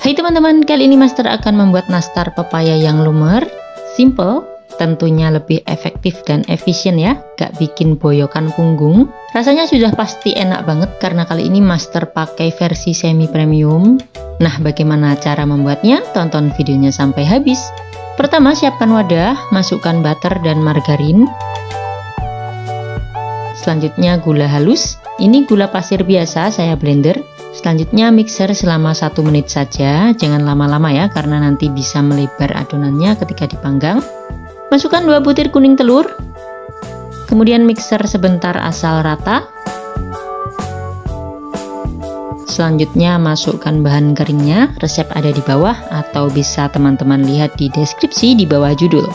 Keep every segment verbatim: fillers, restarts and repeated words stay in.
Hai teman-teman, kali ini Master akan membuat nastar pepaya yang lumer, simple, tentunya lebih efektif dan efisien ya, gak bikin boyokan punggung. Rasanya sudah pasti enak banget karena kali ini Master pakai versi semi premium. Nah, bagaimana cara membuatnya? Tonton videonya sampai habis. Pertama, siapkan wadah, masukkan butter dan margarin. Selanjutnya gula halus, ini gula pasir biasa saya blender. Selanjutnya mixer selama satu menit saja, jangan lama-lama ya karena nanti bisa melebar adonannya ketika dipanggang. Masukkan dua butir kuning telur, kemudian mixer sebentar asal rata. Selanjutnya masukkan bahan keringnya, resep ada di bawah atau bisa teman-teman lihat di deskripsi di bawah judul.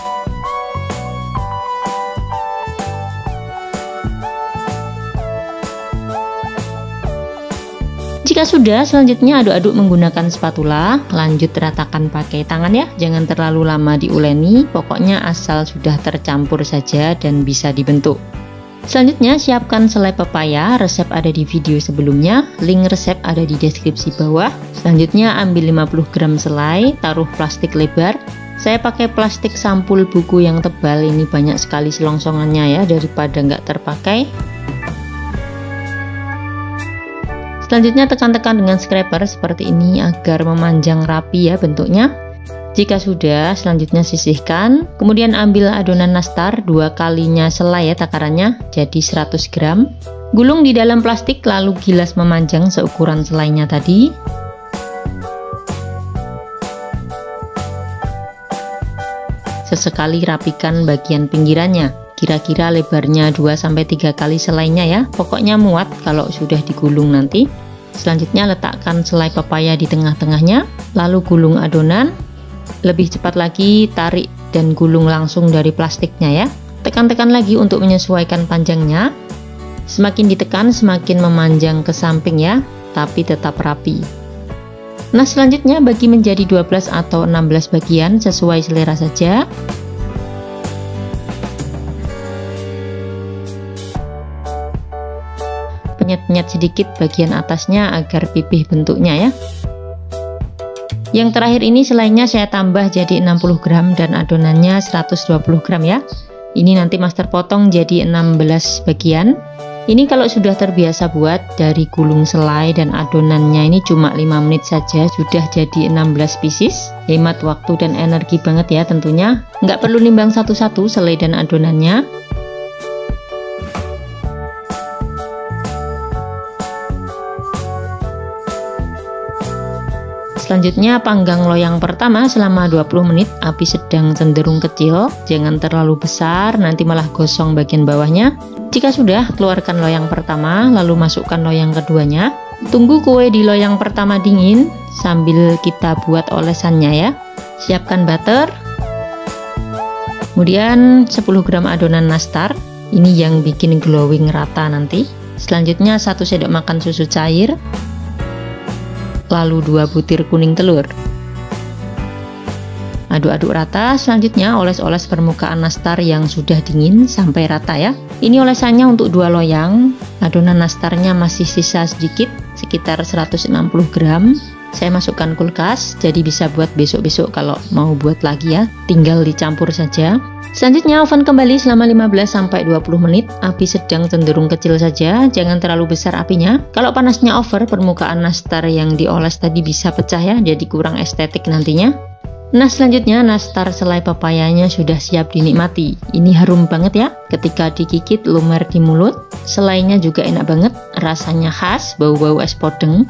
Jika sudah, selanjutnya aduk-aduk menggunakan spatula. Lanjut ratakan pakai tangan ya, jangan terlalu lama diuleni, pokoknya asal sudah tercampur saja dan bisa dibentuk. Selanjutnya siapkan selai pepaya, resep ada di video sebelumnya, link resep ada di deskripsi bawah. Selanjutnya ambil lima puluh gram selai, taruh plastik lebar. Saya pakai plastik sampul buku yang tebal, ini banyak sekali selongsongannya ya, daripada nggak terpakai. Selanjutnya tekan-tekan dengan scraper seperti ini agar memanjang rapi ya bentuknya. Jika sudah, selanjutnya sisihkan. Kemudian ambil adonan nastar dua kalinya selai ya takarannya, jadi seratus gram. Gulung di dalam plastik lalu gilas memanjang seukuran selainya tadi. Sesekali rapikan bagian pinggirannya. Kira-kira lebarnya dua sampai tiga kali selainya ya, pokoknya muat kalau sudah digulung nanti. Selanjutnya letakkan selai pepaya di tengah-tengahnya, lalu gulung adonan. Lebih cepat lagi, tarik dan gulung langsung dari plastiknya ya. Tekan-tekan lagi untuk menyesuaikan panjangnya. Semakin ditekan semakin memanjang ke samping ya, tapi tetap rapi. Nah, selanjutnya bagi menjadi dua belas atau enam belas bagian sesuai selera saja. Penyet-penyet sedikit bagian atasnya agar pipih bentuknya ya. Yang terakhir ini selainya saya tambah jadi enam puluh gram dan adonannya seratus dua puluh gram ya. Ini nanti Master potong jadi enam belas bagian. Ini kalau sudah terbiasa buat dari gulung selai dan adonannya ini cuma lima menit saja sudah jadi enam belas pieces. Hemat waktu dan energi banget ya tentunya. Nggak perlu nimbang satu-satu selai dan adonannya. Selanjutnya panggang loyang pertama selama dua puluh menit, api sedang cenderung kecil, jangan terlalu besar nanti malah gosong bagian bawahnya. Jika sudah, keluarkan loyang pertama lalu masukkan loyang keduanya. Tunggu kue di loyang pertama dingin sambil kita buat olesannya ya. Siapkan butter, kemudian sepuluh gram adonan nastar, ini yang bikin glowing rata nanti. Selanjutnya satu sendok makan susu cair, lalu dua butir kuning telur. Aduk-aduk rata, selanjutnya oles-oles permukaan nastar yang sudah dingin sampai rata ya. Ini olesannya untuk dua loyang, adonan nastarnya masih sisa sedikit, sekitar seratus enam puluh gram. Saya masukkan kulkas, jadi bisa buat besok-besok kalau mau buat lagi ya, tinggal dicampur saja. Selanjutnya oven kembali selama lima belas sampai dua puluh menit, api sedang cenderung kecil saja, jangan terlalu besar apinya. Kalau panasnya over, permukaan nastar yang dioles tadi bisa pecah ya, jadi kurang estetik nantinya. Nah, selanjutnya nastar selai pepayanya sudah siap dinikmati. Ini harum banget ya, ketika digigit lumer di mulut. Selainya juga enak banget, rasanya khas, bau-bau es podeng.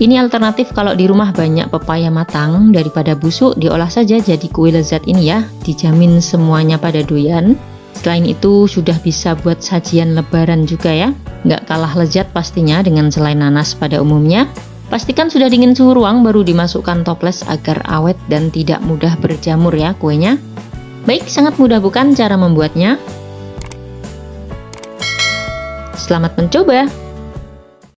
Ini alternatif kalau di rumah banyak pepaya matang, daripada busuk diolah saja jadi kue lezat ini ya, dijamin semuanya pada doyan. Selain itu sudah bisa buat sajian lebaran juga ya, nggak kalah lezat pastinya dengan selai nanas pada umumnya. Pastikan sudah dingin suhu ruang baru dimasukkan toples agar awet dan tidak mudah berjamur ya kuenya. Baik, sangat mudah bukan cara membuatnya? Selamat mencoba!